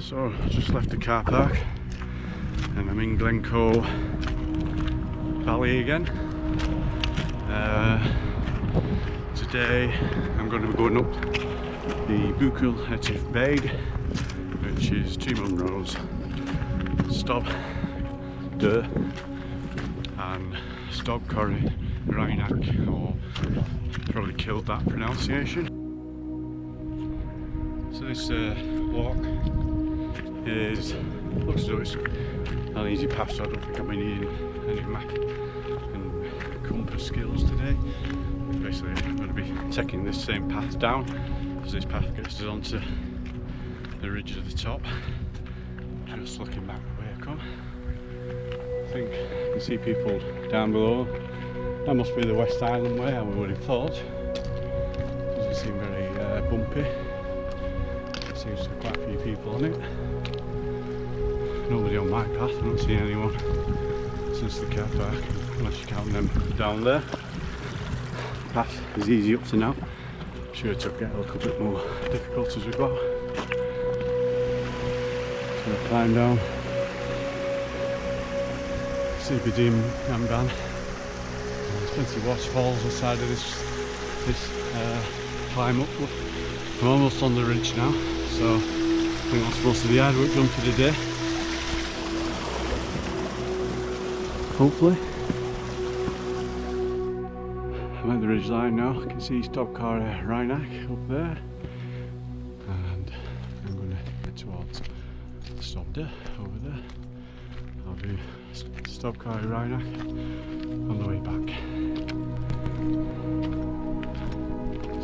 So just left the car park and I'm in Glencoe Valley again. Today I'm going to be going up the Buachaille Etive Beag, which is to Munro's Stob Dubh and Stob Coire Raineach, or probably killed that pronunciation. So this walk is, looks as though it's an easy path, so I don't think I'm needing any map and compass skills today. Basically I'm going to be taking this same path down, because this path gets us onto the ridge at the top. Just looking back the way I come, I think I can see people down below. That must be the West Island way, I would have thought. It doesn't seem very bumpy. There seems to be quite a few people on it. Nobody on my path, I don't see anyone since the car park, unless you count them down there. The path is easy up to now. I'm sure it'll get a little bit more difficult as we go. So we'll climb down. CBD and ban. There's plenty of waterfalls inside of this climb up. I'm almost on the ridge now, so I think that's most of the hard work done for the day. Hopefully. I'm at the ridge line now. I can see Stob Coire Raineach up there, and I'm going to head towards Stob Dubh over there. I'll do Stob Coire Raineach on the way back.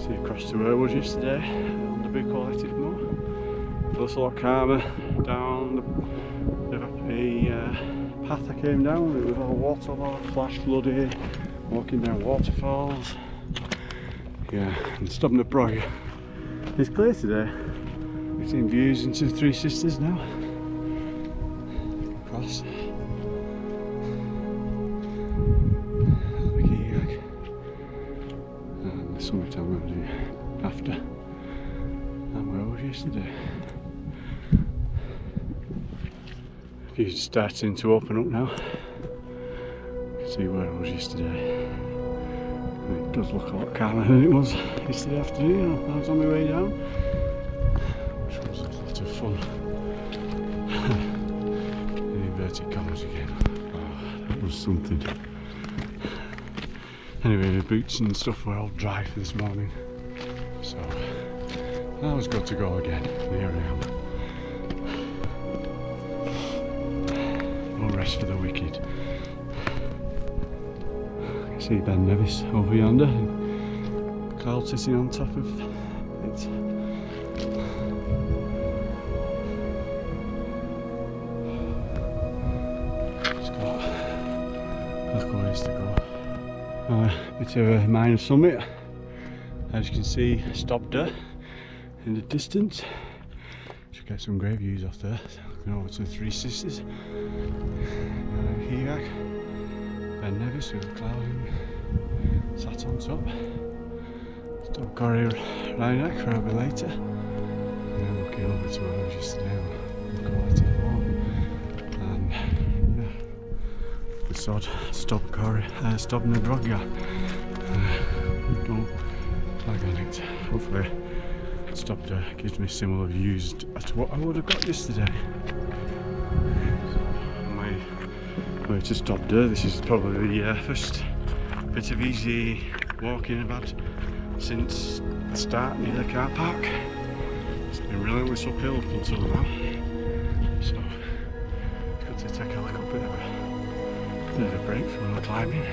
See across to where I was yesterday on the Buachaille Etive Mòr. It looks a lot calmer down the path I came down. It was all waterlogged, flash flooded, walking down waterfalls. Yeah, and Stob Coire. It's clear today. We've seen views into Three Sisters now. Across. Something I'm going to do after and where I was yesterday. It's starting to open up now. You can see where I was yesterday. It does look a lot calmer than it was yesterday afternoon. I was on my way down, which was a lot of fun. In inverted commas again. Oh, that was something. Anyway, the boots and stuff were all dry for this morning, so that was good to go again. Here I am. No rest for the wicked. I can see Ben Nevis over yonder, and cloud sitting on top of it. It's got a little ways to go. Bit of a minor summit, as you can see Stob Dubh in the distance. Should get some great views off there. Looking over to the Three Sisters. Eagach, Ben Nevis with a cloud sat on top. Stob Coire Raineach, where I'll be later. And then looking over to where I was yesterday on Buachaille Etive Mòr. And the sod Stob Coire, Stob Dubh. Don't lag on it. Hopefully Stob Dubh gives me similar views to what I would have got yesterday. My way to Stob Dubh. This is probably the first bit of easy walking I've had since the start near the car park. It's been relentless uphill up until now, so it's good to take a little bit of a break from the climbing.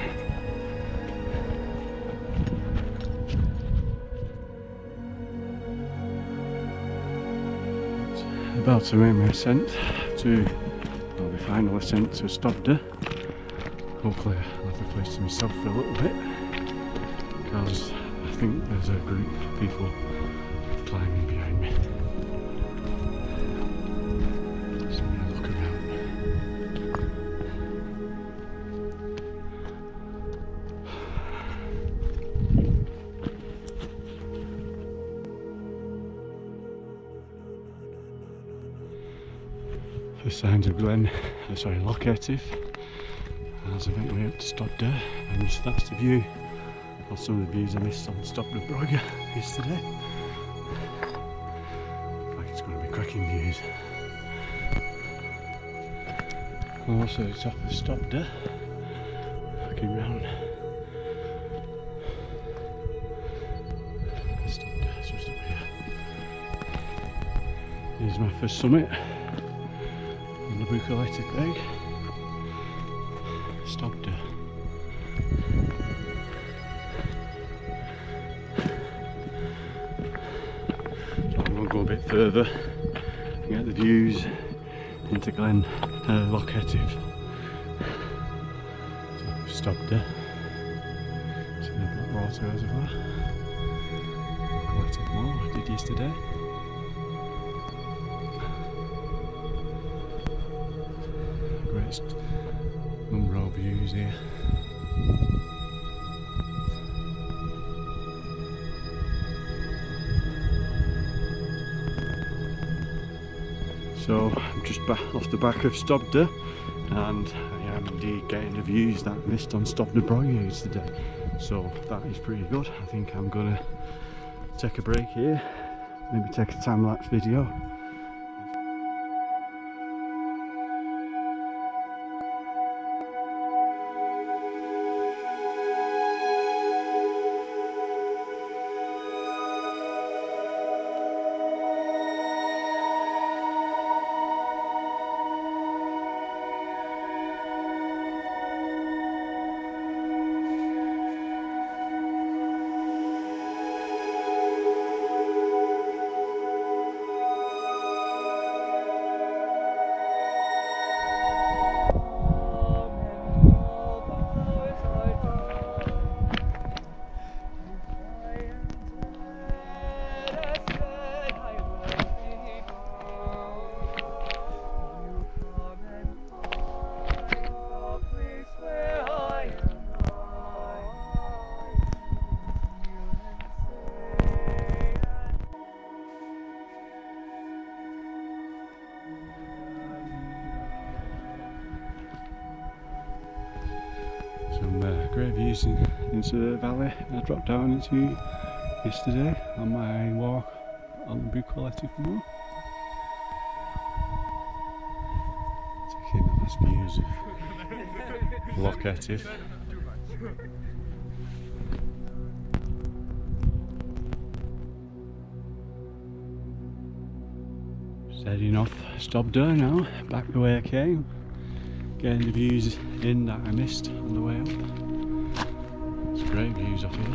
About to make my ascent to, well, the final ascent to Stob Dubh. Hopefully I'll have the place to myself for a little bit, because I think there's a group of people climbing behind me. So I'm going to look around. the sounds of Loch Etive, as I make my way up to Stob Dubh, and that's the view, or some of the views I missed on Stob Dubh yesterday. Like, it's going to be cracking views. I'm also at the top of Stob Dubh, looking round. Stob Dubh, just up here. Here's my first summit on the Buachaille Etive Beag, Stob Dubh. So I'm going to go a bit further and get the views into Loch Etive. So we've stopped there. See the Blackwater Reservoir. Loch Etive Mòr, I did yesterday. Great Munro views here. So I'm just back off the back of Stob Dubh, and I am indeed getting the views that I missed on Stob Dubh yesterday. So that is pretty good. I think I'm going to take a break here, maybe take a time-lapse video. Great views into the valley. I dropped down into yesterday on my walk on the Buachaille Etive Mòr. Taking the last views of Loch Etive. Setting off Stob Dubh now, back the way I came, getting the views in that I missed on the way up. Great views off here.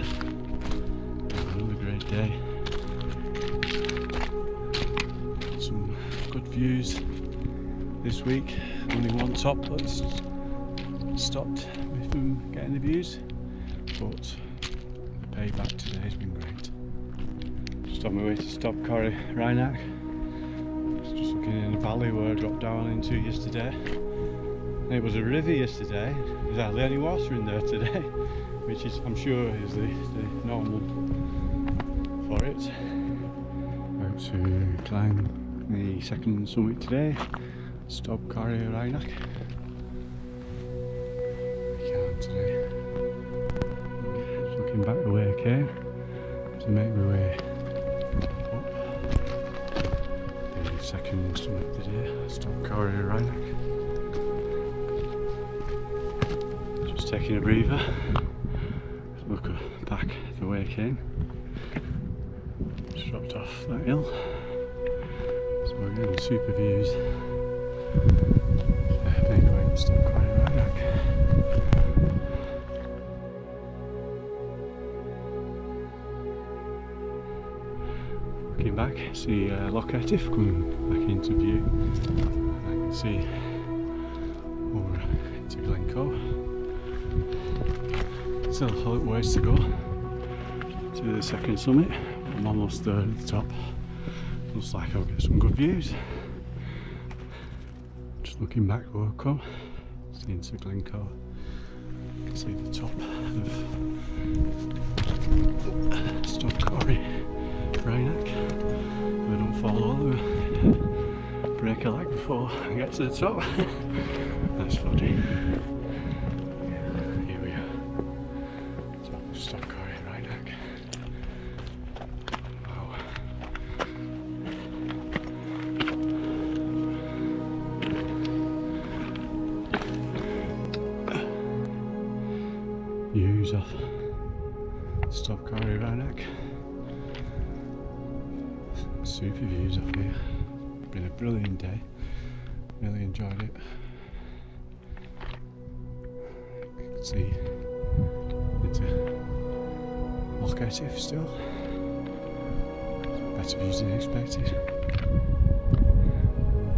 Another great day. Got some good views this week. Only one top that's stopped me from getting the views, but the payback today has been great. Just on my way to Stob Coire Raineach. Just looking in the valley where I dropped down into yesterday. It was a river yesterday. There's hardly any water in there today, which is, I'm sure, is the normal for it. About to climb the second summit today, Stob Coire Raineach. I can't today. Just looking back the way I came to make my way up the second summit today, Stob Coire Raineach. Just taking a breather. Look back the way I came. Just dropped off that hill. So we're getting super views. I think I'm still quite right back. Looking back, see Loch Etive coming back into view. And I can see over into Glencoe. Still a little ways to go to the second summit. I'm almost there at the top. Looks like I'll get some good views. Just looking back where I've come, seeing to Glencoe. You can see the top of Stob Coire Raineach. We don't follow the collect before I get to the top. That's funny. Here we are. Stob Coire Raineach. Wow. Views off Stob Coire Raineach. Super views off here. Been a brilliant day, really enjoyed it. You can see into Loch Etive still. Better views than expected.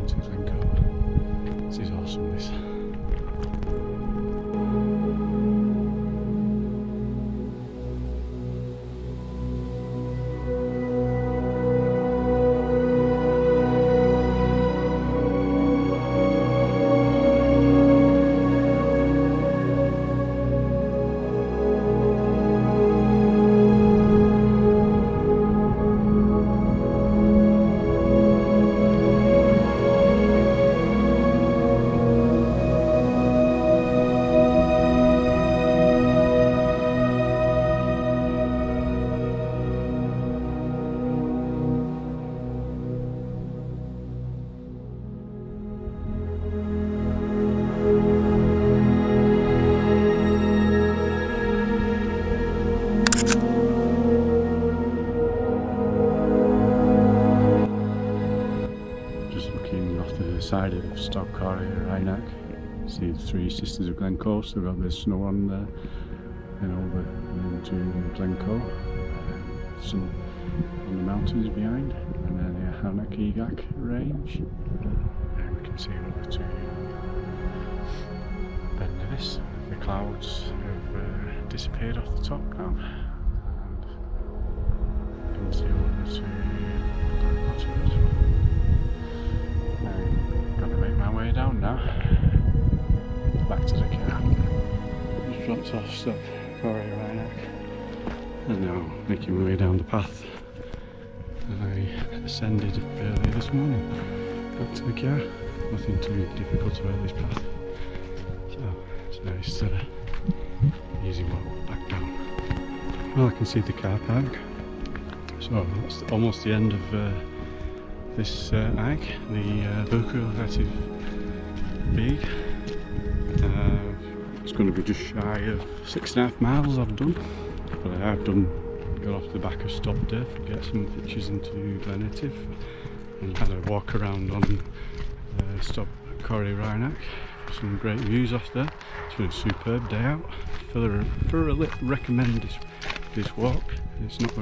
Into Glencoe. This is awesome, this. Side of Stob Coire Raineach, see the Three Sisters of Glencoe, so we've got the snow on there and over into Glencoe, some on the mountains behind, and then the Aonach Eagach range, and we can see another two Ben Nevis. The clouds have disappeared off the top now, and you can see over to the bottom as well. Down now, back to the car. Just dropped off Stob Coire Raineach and now making my way down the path that I ascended earlier this morning. Back to the car, nothing too difficult about this path, so it's nice that easy walk back down. Well, I can see the car park, so that's almost the end of this hike, the Buachaille Etive Beag. It's going to be just shy of 6.5 miles I've done, but I have done, got off the back of Stob Dubh to get some pictures into Glen Etive and had a walk around on Stob Coire Raineach for some great views off there. It's been a superb day out. Thoroughly recommend this walk. It's not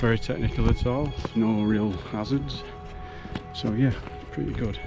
very technical at all, no real hazards, so yeah, pretty good.